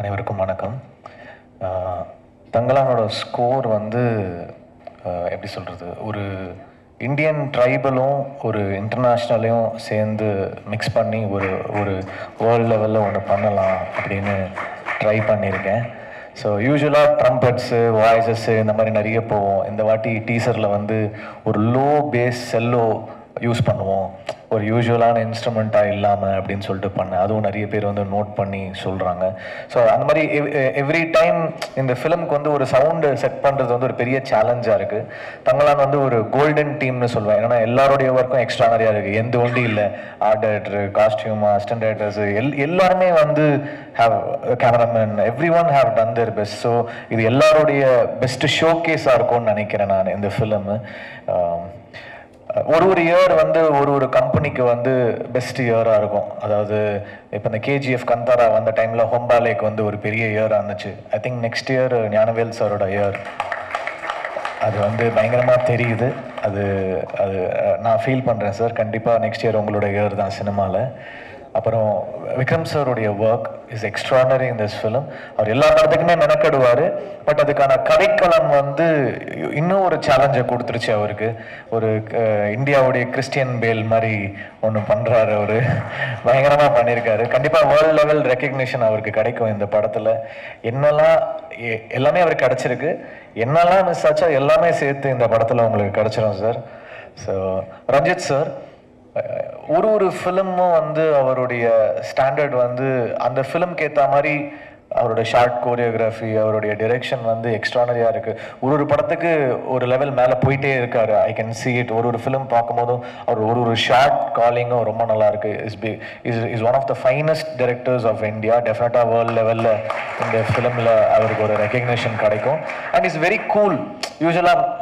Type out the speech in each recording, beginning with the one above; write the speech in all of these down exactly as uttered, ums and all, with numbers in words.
அனைவருக்கும் வணக்கம். தங்கலானோட ஸ்கோர் வந்து எப்படி சொல்கிறது, ஒரு இந்தியன் ட்ரைபலும் ஒரு இன்டர்நேஷ்னலையும் சேர்ந்து மிக்ஸ் பண்ணி ஒரு ஒரு வேர்ல்டு லெவலில் ஒன்று பண்ணலாம் அப்படின்னு ட்ரை பண்ணியிருக்கேன். ஸோ யூஸ்வலாக ட்ரம்பட்ஸு வாய்ஸஸ்ஸு இந்த மாதிரி நிறைய போவோம். இந்த வாட்டி டீசரில் வந்து ஒரு லோ பேஸ் செல்லோ யூஸ் பண்ணுவோம், ஒரு யூஸ்வலான இன்ஸ்ட்ருமெண்ட்டாக இல்லாமல் அப்படின்னு சொல்லிட்டு பண்ணேன். அதுவும் நிறைய பேர் வந்து நோட் பண்ணி சொல்கிறாங்க. ஸோ அந்த மாதிரி எவ்ரி டைம் இந்த ஃபிலிம்க்கு வந்து ஒரு சவுண்டு செட் பண்ணுறது வந்து ஒரு பெரிய சேலஞ்சாக இருக்குது. தங்கலான் வந்து ஒரு கோல்டன் டீம்னு சொல்லுவேன். ஏன்னா எல்லாருடைய ஒர்க்கும் எக்ஸ்ட்ரா நிறையா இருக்குது. எந்த ஒண்டி இல்லை, art director, costume assistant directors எல் எல்லாருமே வந்து have cameraman, everyone have done their best. So இது எல்லாருடைய பெஸ்ட்டு ஷோ கேஸாக இருக்கும்னு நினைக்கிறேன் நான் இந்த ஃபிலிமு. ஒரு ஒரு இயர் வந்து ஒரு ஒரு கம்பெனிக்கு வந்து பெஸ்ட் இயராக இருக்கும். அதாவது இப்போ இந்த கேஜிஎஃப் கந்தாரா வந்த டைமில் ஹொம்பாலேக்கு வந்து ஒரு பெரிய இயராக இருந்துச்சு. I think next year Gnanavel சாரோட இயர், அது வந்து பயங்கரமாக தெரியுது. அது அது நான் ஃபீல் பண்ணுறேன் சார். கண்டிப்பாக நெக்ஸ்ட் இயர் உங்களோட இயர் தான் சினிமாவில். அப்புறம் விக்ரம் சாருடைய work is extraordinary in this film. அவர் எல்லா படத்துக்குமே மெனக்கெடுவார், பட் அதுக்கான கதைக்களம் வந்து இன்னும் ஒரு சேலஞ்சை கொடுத்துருச்சு அவருக்கு. ஒரு இந்தியாவுடைய கிறிஸ்டியன் பேல் மாதிரி ஒன்று பண்ணுறாரு அவர், பயங்கரமாக பண்ணியிருக்காரு. கண்டிப்பாக வேர்ல்டு லெவல் ரெக்கக்னிஷன் அவருக்கு கிடைக்கும் இந்த படத்தில். என்னெல்லாம் எல்லாமே அவருக்கு கிடச்சிருக்கு, என்னெல்லாம் மிஸ் ஆச்சா எல்லாமே சேர்த்து இந்த படத்தில் உங்களுக்கு கிடச்சிரும் சார். ஸோ ரஞ்சித் சார், ஒரு ஒரு ஃபிலிமும் வந்து அவருடைய ஸ்டாண்டர்ட் வந்து அந்த ஃபிலிம்க்கு ஏற்ற மாதிரி அவரோட ஷார்ட் கோரியோகிராஃபி, அவருடைய டிரெக்ஷன் வந்து எக்ஸ்ட்ரானரியாக இருக்குது. ஒரு ஒரு படத்துக்கு ஒரு லெவல் மேலே போயிட்டே இருக்காரு. I can see it. ஒரு ஒரு ஃபிலிம் பார்க்கும்போதும் அவர் ஒரு ஒரு ஷார்ட் காலிங்கும் ரொம்ப நல்லாயிருக்கு. Is P is is one of the finest directors of India. டெஃபினட்டாக வேர்ல்டு லெவலில் இந்த ஃபிலிமில் அவருக்கு ஒரு ரெக்கக்னிஷன் கிடைக்கும். And is very cool. யூஸ்வலாக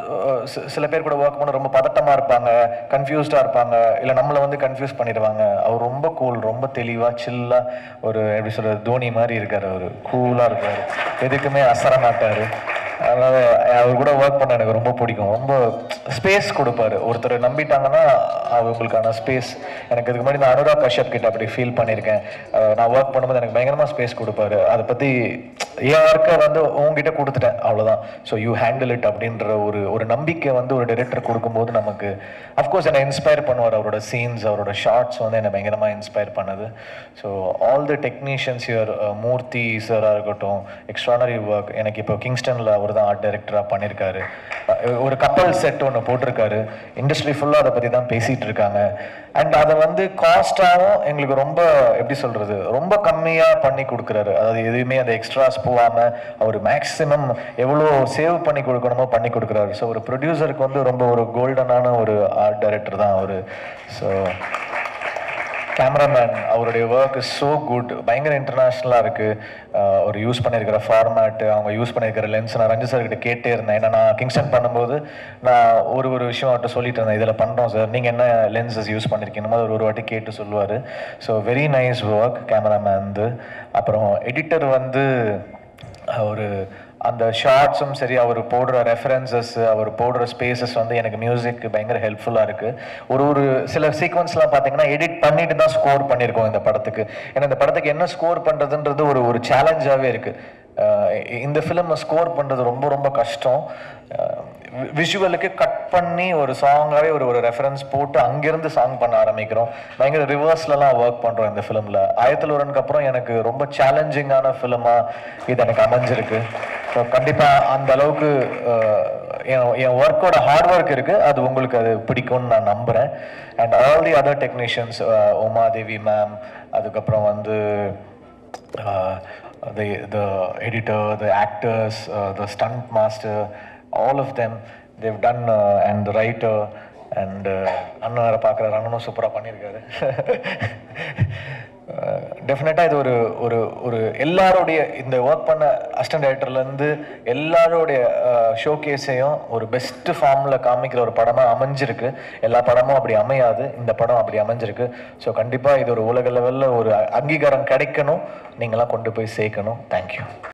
சில பேர் கூட ஒர்க் பண்ண ரொம்ப பதட்டமாக இருப்பாங்க, கன்ஃபியூஸ்டாக இருப்பாங்க, இல்லை நம்மளை வந்து கன்ஃபியூஸ் பண்ணிடுவாங்க. அவர் ரொம்ப கூல், ரொம்ப தெளிவாக, சில்லாக, ஒரு எப்படி சொல்கிற தோனி மாதிரி இருக்கார். அவர் கூலாக இருக்கார், எதுக்குமே அசர மாட்டார். அதனால் அவர் கூட ஒர்க் பண்ண எனக்கு ரொம்ப பிடிக்கும். ரொம்ப ஸ்பேஸ் கொடுப்பார். ஒருத்தர் நம்பிட்டாங்கன்னா அவங்களுக்கான ஸ்பேஸ். எனக்கு இதுக்கு முன்னாடி நான் அனுராக் கஷ்யப் கிட்ட அப்படி ஃபீல் பண்ணியிருக்கேன். நான் ஒர்க் பண்ணும்போது எனக்கு பயங்கரமாக ஸ்பேஸ் கொடுப்பாரு. அதை பற்றி யாருக்க வந்து உங்ககிட்ட கொடுத்துட்டேன், அவ்வளோதான், ஸோ யூ ஹேண்டில் இட் அப்படின்ற ஒரு ஒரு நம்பிக்கை வந்து ஒரு டைரக்டர் கொடுக்கும்போது நமக்கு அஃப்கோர்ஸ் என்னை இன்ஸ்பயர் பண்ணுவார். அவரோட சீன்ஸ், அவரோட ஷார்ட்ஸ் வந்து என்னை பயங்கரமாக இன்ஸ்பயர் பண்ணுது. So all the technicians year, Murthy சாராக இருக்கட்டும், எக்ஸ்ட்ரானரி ஒர்க். எனக்கு இப்போ கிங்ஸ்டனில் அவர் தான் ஆர்ட் டைரக்டராக பண்ணியிருக்காரு. ஒரு கப்பல் செட் ஒன்று போட்டிருக்காரு. இண்டஸ்ட்ரி ஃபுல்லாக அதை பற்றி தான் பேசிகிட்டு இருக்காங்க. அண்ட் அதை வந்து காஸ்ட்டாகவும் எங்களுக்கு ரொம்ப எப்படி சொல்கிறது, ரொம்ப கம்மியாக பண்ணி கொடுக்குறாரு. அதாவது எதுவுமே அதை எக்ஸ்ட்ராஸ் போகாமல் அவர் மேக்ஸிமம் எவ்வளோ சேவ் பண்ணி கொடுக்கணுமோ பண்ணி கொடுக்குறாரு. ஸோ ஒரு ப்ரொடியூசருக்கு வந்து ரொம்ப ஒரு கோல்டனான ஒரு ஆர்ட் டைரக்டர் தான் அவர். ஸோ கேமராமேன், அவருடைய ஒர்க் இஸ் ஸோ குட். பயங்கர இன்டர்நேஷ்னலாக இருக்குது. ஒரு யூஸ் பண்ணியிருக்கிற ஃபார்மேட்டு, அவங்க யூஸ் பண்ணியிருக்கிற லென்ஸ், நான் ரஞ்சித் சார்கிட்ட கேட்டே இருந்தேன். ஏன்னா நான் கிங்ஸ்டன் பண்ணும்போது நான் ஒரு ஒரு விஷயம் அவர்கிட்ட சொல்லிட்டு இருந்தேன், இதில் பண்ணுறோம் சார், நீங்கள் என்ன லென்ஸஸ் யூஸ் பண்ணியிருக்கீங்கன்னு ஒரு ஒரு வாட்டி கேட்டு சொல்லுவார். So very nice work cameraman வந்து. அப்புறம் எடிட்டர் வந்து ஒரு அந்த ஷார்ட்ஸும் சரி, அவர் போடுற ரெஃபரன்சஸ், அவர் போடுற ஸ்பேசஸ் வந்து எனக்கு மியூசிக்கு பயங்கர ஹெல்ப்ஃபுல்லாக இருக்குது. ஒரு ஒரு சில சீக்வன்ஸ்லாம் பார்த்தீங்கன்னா எடிட் பண்ணிட்டு தான் ஸ்கோர் பண்ணியிருக்கோம் இந்த படத்துக்கு. ஏன்னா இந்த படத்துக்கு என்ன ஸ்கோர் பண்ணுறதுன்றது ஒரு ஒரு சேலஞ்சாகவே இருக்குது. இந்த ஃபிலிம் ஸ்கோர் பண்ணுறது ரொம்ப ரொம்ப கஷ்டம். விஷுவலுக்கு கட் பண்ணி ஒரு சாங்காகவே ஒரு ஒரு ரெஃபரன்ஸ் போட்டு அங்கேருந்து சாங் பண்ண ஆரம்பிக்கிறோம். பயங்கர ரிவர்ஸ்லலாம் ஒர்க் பண்ணுறோம் இந்த ஃபிலிமில். ஆயிரத்திலூரனுக்கு அப்புறம் எனக்கு ரொம்ப சேலஞ்சிங்கான ஃபிலிமாக இது எனக்கு அமைஞ்சிருக்கு. ஸோ கண்டிப்பாக அந்த அளவுக்கு என் என் ஒர்க்கோட ஹார்ட் ஒர்க் இருக்குது, அது உங்களுக்கு அது பிடிக்கும்னு நான் நம்புகிறேன். And all the other technicians, Umadevi ma'am, அதுக்கப்புறம் வந்து Uh, the the editor, the actors, uh, the stunt master, all of them, they've done, uh, and the writer, and Annara Pakara Ranganum supera pannirukkaru. டெஃபினட்டாக இது ஒரு ஒரு ஒரு எல்லாரோடைய இந்த work பண்ண assistant டைரக்டர்லேருந்து எல்லாரோடைய show கேஸையும் ஒரு பெஸ்ட்டு ஃபார்மில் காமிக்கிற ஒரு படமாக அமைஞ்சிருக்கு. எல்லா படமும் அப்படி அமையாது, இந்த படம் அப்படி அமைஞ்சிருக்கு. ஸோ கண்டிப்பாக இது ஒரு உலக லெவலில் ஒரு அங்கீகாரம் கிடைக்கணும், நீங்களாம் கொண்டு போய் சேர்க்கணும். தேங்க்யூ.